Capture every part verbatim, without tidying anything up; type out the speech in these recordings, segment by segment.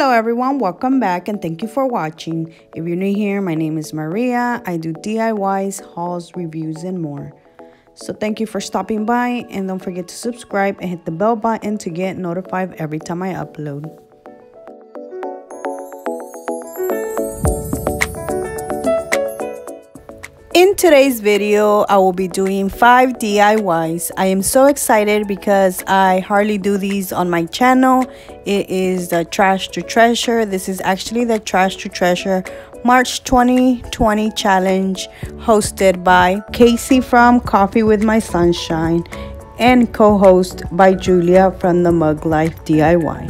Hello everyone, welcome back and thank you for watching. If you're new here, my name is Maria. I do D I Ys, hauls, reviews, and more. So thank you for stopping by and don't forget to subscribe and hit the bell button to get notified every time I upload. In today's video, I will be doing five D I Ys. I am so excited because I hardly do these on my channel. It is the Trash to Treasure. This is actually the Trash to Treasure March twenty twenty challenge hosted by Casey from Coffee with My Sunshine and co-host by Julia from The Mug Life D I Y.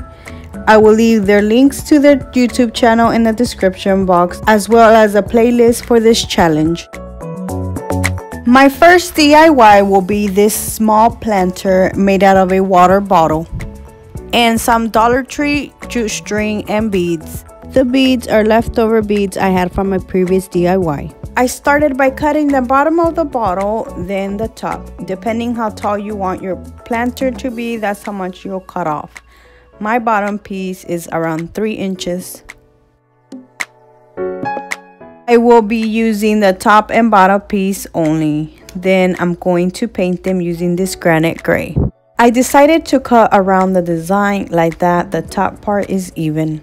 I will leave their links to their YouTube channel in the description box, as well as a playlist for this challenge. My first D I Y will be this small planter made out of a water bottle and some Dollar Tree jute string and beads. The beads are leftover beads I had from my previous D I Y. I started by cutting the bottom of the bottle, then the top. Depending how tall you want your planter to be, that's how much you'll cut off. My bottom piece is around three inches. I will be using the top and bottom piece only. Then I'm going to paint them using this granite gray. I decided to cut around the design like that the top part is even.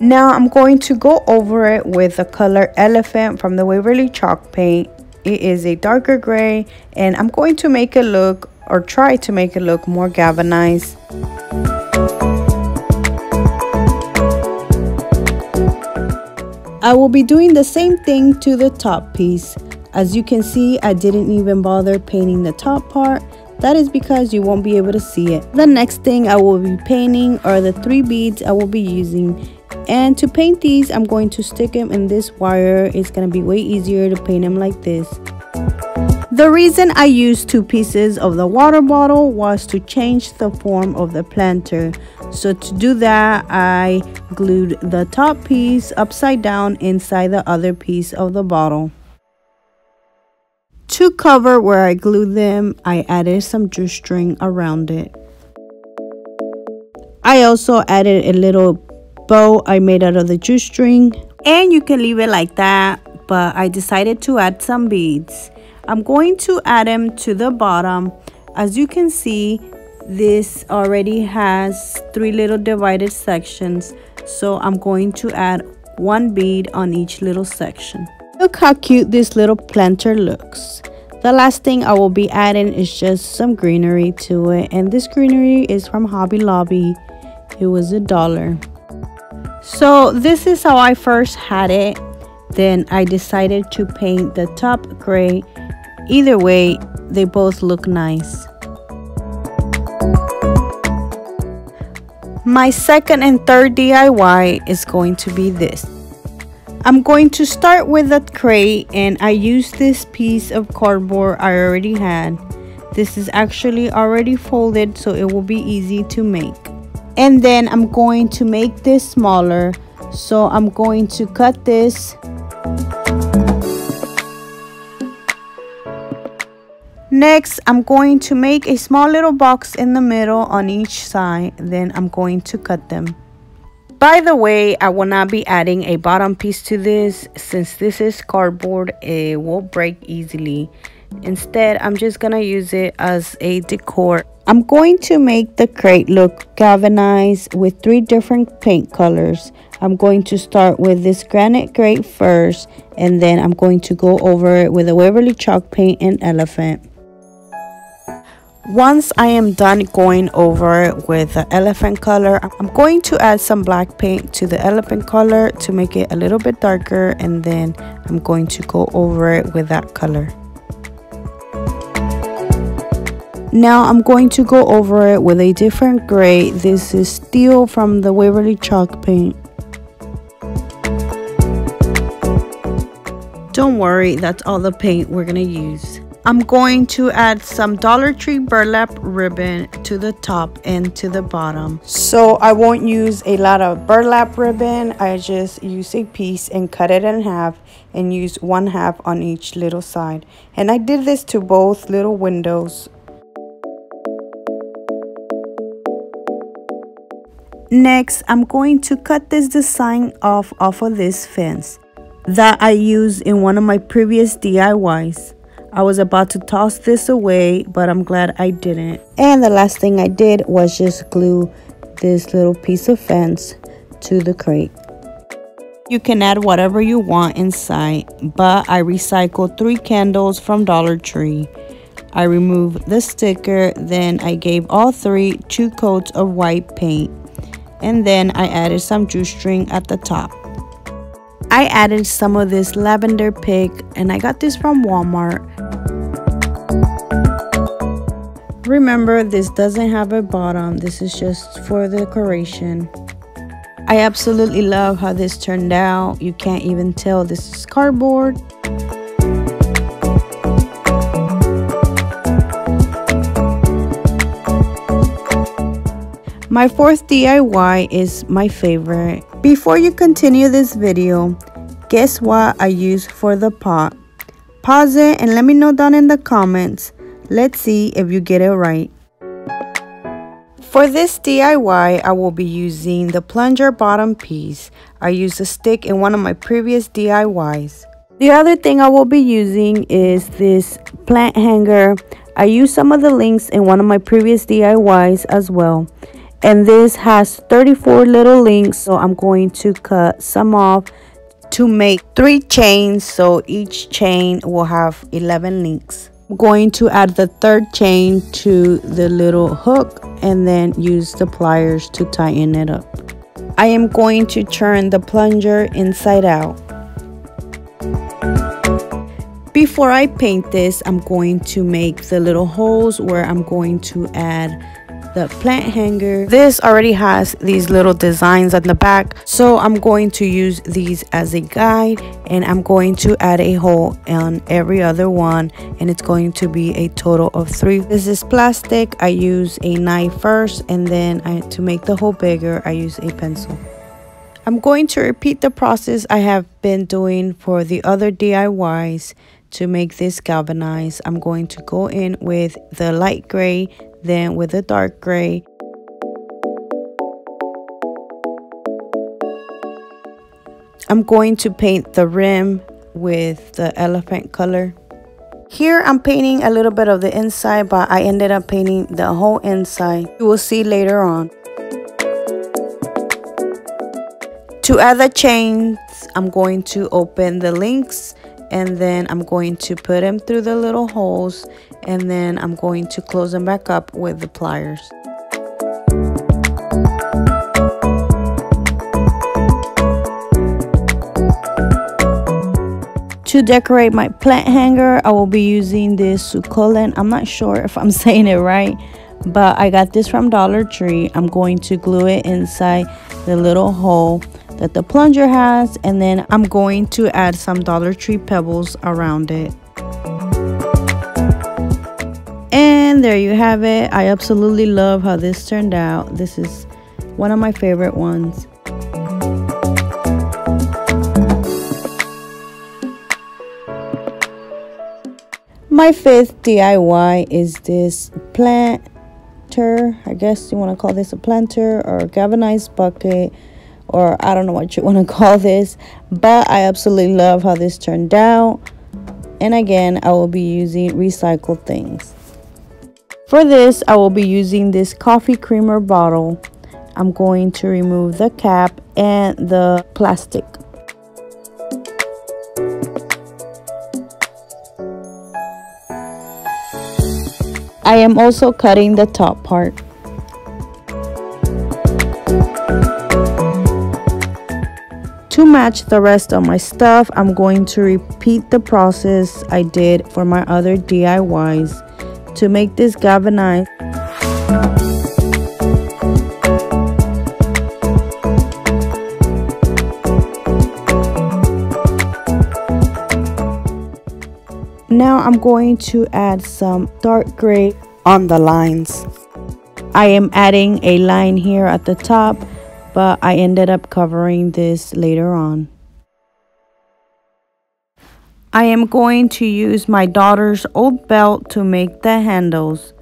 Now I'm going to go over it with the color Elephant from the Waverly chalk paint. It is a darker gray and I'm going to make it look, or try to make it look, more galvanized. I will be doing the same thing to the top piece. As you can see, I didn't even bother painting the top part. That is because you won't be able to see it. The next thing I will be painting are the three beads I will be using. And to paint these, I'm going to stick them in this wire. It's going to be way easier to paint them like this. The reason I used two pieces of the water bottle was to change the form of the planter. So to do that, I glued the top piece upside down inside the other piece of the bottle. To cover where I glued them, I added some jute string around it. I also added a little bow I made out of the jute string, and you can leave it like that, but I decided to add some beads. I'm going to add them to the bottom. As you can see, this already has three little divided sections, so I'm going to add one bead on each little section. Look how cute this little planter looks. The last thing I will be adding is just some greenery to it, and this greenery is from Hobby Lobby. It was a dollar. So this is how I first had it. Then I decided to paint the top gray. Either way, they both look nice. My second and third D I Y is going to be this. I'm going to start with a crate, and I used this piece of cardboard I already had. This is actually already folded, so it will be easy to make. And then I'm going to make this smaller, so I'm going to cut this. Next, I'm going to make a small little box in the middle on each side. Then I'm going to cut them. By the way, I will not be adding a bottom piece to this. Since this is cardboard, it will break easily. Instead, I'm just gonna use it as a decor. I'm going to make the crate look galvanized with three different paint colors. I'm going to start with this granite crate first, and then I'm going to go over it with a Waverly chalk paint and Elephant. Once I am done going over it with the Elephant color, I'm going to add some black paint to the Elephant color to make it a little bit darker, and then I'm going to go over it with that color. Now I'm going to go over it with a different gray. This is Steel from the Waverly chalk paint. Don't worry, that's all the paint we're gonna use. I'm going to add some Dollar Tree burlap ribbon to the top and to the bottom. So I won't use a lot of burlap ribbon. I just use a piece and cut it in half and use one half on each little side. And I did this to both little windows. Next, I'm going to cut this design off off of this fence that I used in one of my previous D I Ys. I was about to toss this away, but I'm glad I didn't. And the last thing I did was just glue this little piece of fence to the crate. You can add whatever you want inside, but I recycled three candles from Dollar Tree. I removed the sticker, then I gave all three two coats of white paint. And then I added some drawstring at the top. I added some of this lavender pig, and I got this from Walmart. Remember, this doesn't have a bottom. This is just for the decoration. I absolutely love how this turned out. You can't even tell this is cardboard. My fourth D I Y is my favorite. Before you continue this video, guess what I used for the pot? Pause it and let me know down in the comments. Let's see if you get it right. For this D I Y, I will be using the plunger bottom piece. I used a stick in one of my previous D I Ys. The other thing I will be using is this plant hanger. I used some of the links in one of my previous D I Ys as well. And this has thirty-four little links, so I'm going to cut some off to make three chains, so each chain will have eleven links. I'm going to add the third chain to the little hook and then use the pliers to tighten it up. I am going to turn the plunger inside out. Before I paint this, I'm going to make the little holes where I'm going to add the plant hanger. This already has these little designs on the back, so I'm going to use these as a guide, and I'm going to add a hole on every other one, and it's going to be a total of three. This is plastic. I use a knife first, and then I, to make the hole bigger, I use a pencil. I'm going to repeat the process I have been doing for the other D I Ys to make this galvanized. I'm going to go in with the light gray, then with a dark gray. I'm going to paint the rim with the elephant color. Here I'm painting a little bit of the inside, but I ended up painting the whole inside. You will see later on. To add the chains, I'm going to open the links, and then I'm going to put them through the little holes, and then I'm going to close them back up with the pliers. To decorate my plant hanger, I will be using this succulent. I'm not sure if I'm saying it right, but I got this from Dollar Tree. I'm going to glue it inside the little hole that the plunger has, and then I'm going to add some Dollar Tree pebbles around it. And there you have it. I absolutely love how this turned out. This is one of my favorite ones. My fifth D I Y is this planter. I guess you want to call this a planter or a galvanized bucket, or I don't know what you want to call this, but I absolutely love how this turned out. And again, I will be using recycled things. For this, I will be using this coffee creamer bottle. I'm going to remove the cap and the plastic. I am also cutting the top part. To match the rest of my stuff, I'm going to repeat the process I did for my other D I Ys to make this galvanized. Now I'm going to add some dark gray on the lines. I am adding a line here at the top, but I ended up covering this later on. I am going to use my daughter's old belt to make the handles.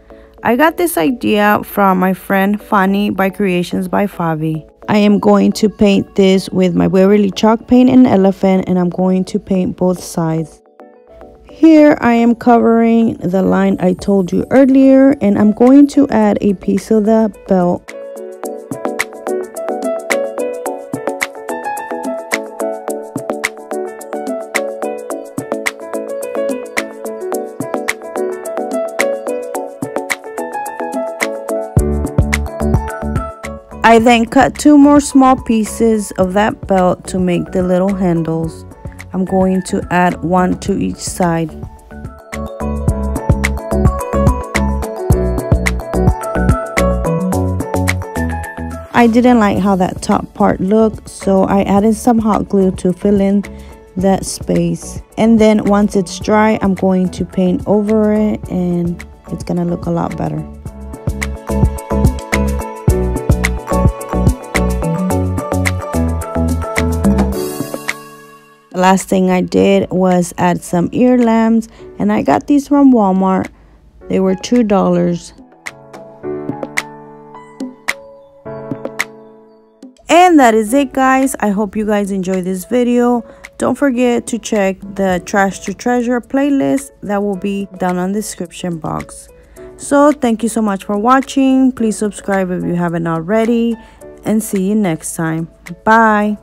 I got this idea from my friend Fanny by Creations by Fabi. I am going to paint this with my Waverly chalk paint and elephant, and I'm going to paint both sides. Here I am covering the line I told you earlier, and I'm going to add a piece of the belt. I then cut two more small pieces of that belt to make the little handles. I'm going to add one to each side. I didn't like how that top part looked, so I added some hot glue to fill in that space. And then once it's dry, I'm going to paint over it, and it's gonna look a lot better. Last thing I did was add some ear lamps, and I got these from Walmart. They were two dollars. And that is it, guys. I hope you guys enjoyed this video. Don't forget to check the Trash to Treasure playlist that will be down on the description box. So thank you so much for watching. Please subscribe if you haven't already, and see you next time. Bye.